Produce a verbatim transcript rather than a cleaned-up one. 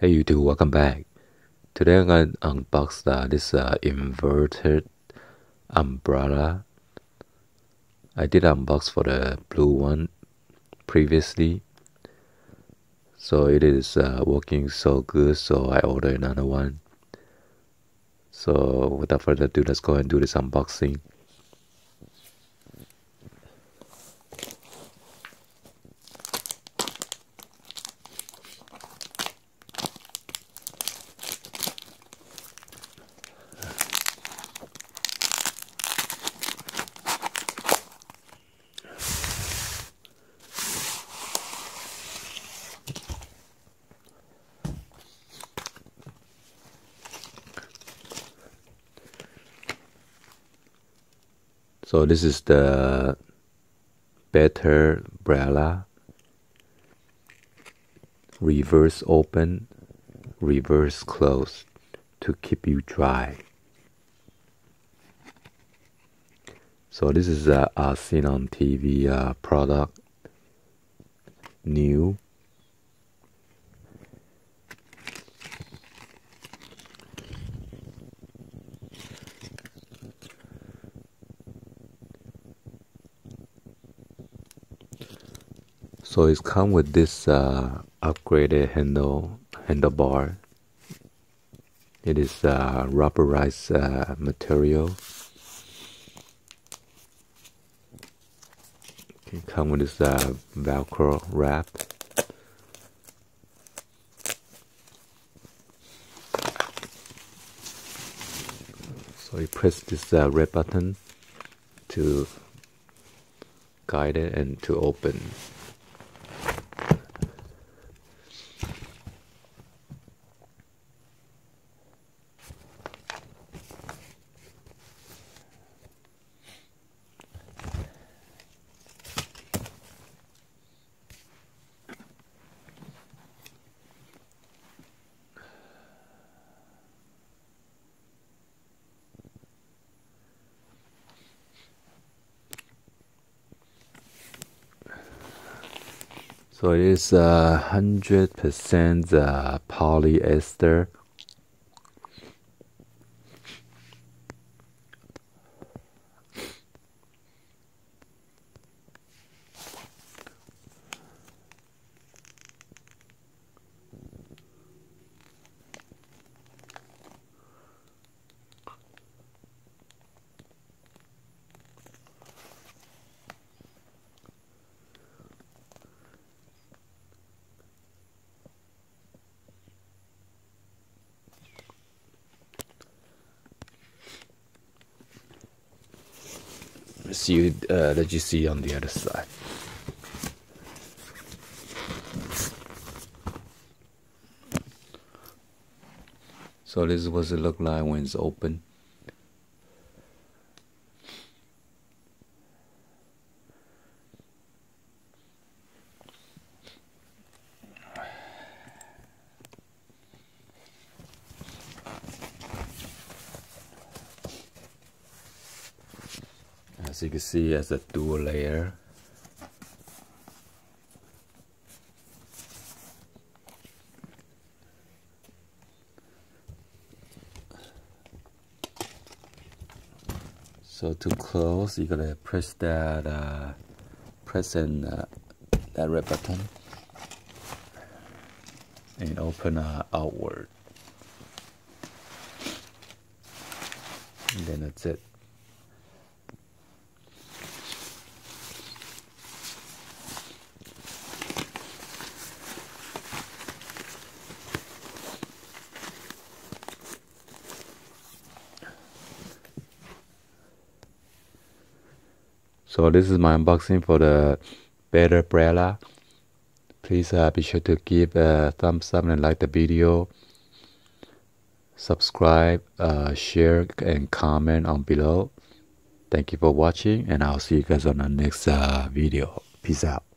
Hey YouTube, welcome back. Today I'm going to unbox uh, this uh, inverted umbrella. I did unbox for the blue one previously, so it is uh, working so good, so I ordered another one. So without further ado, let's go and do this unboxing. So this is the Better Brella, reverse open, reverse close, to keep you dry. So this is a, a seen on T V uh, product, new. So it's come with this uh, upgraded handle handlebar. It is uh, rubberized uh, material. It comes with this uh, Velcro wrap. So you press this uh, red button to guide it and to open. So it is a hundred percent polyester. See uh, that you see on the other side. So this is what it looks like when it's open. As you can see, as a dual layer. So to close, you gotta press that uh, press and uh, that red button, and open uh, outward. And then that's it. So this is my unboxing for the Better Brella. Please uh, be sure to give a thumbs up and like the video. Subscribe, uh, share, and comment on below. Thank you for watching, and I'll see you guys on the next uh, video. Peace out.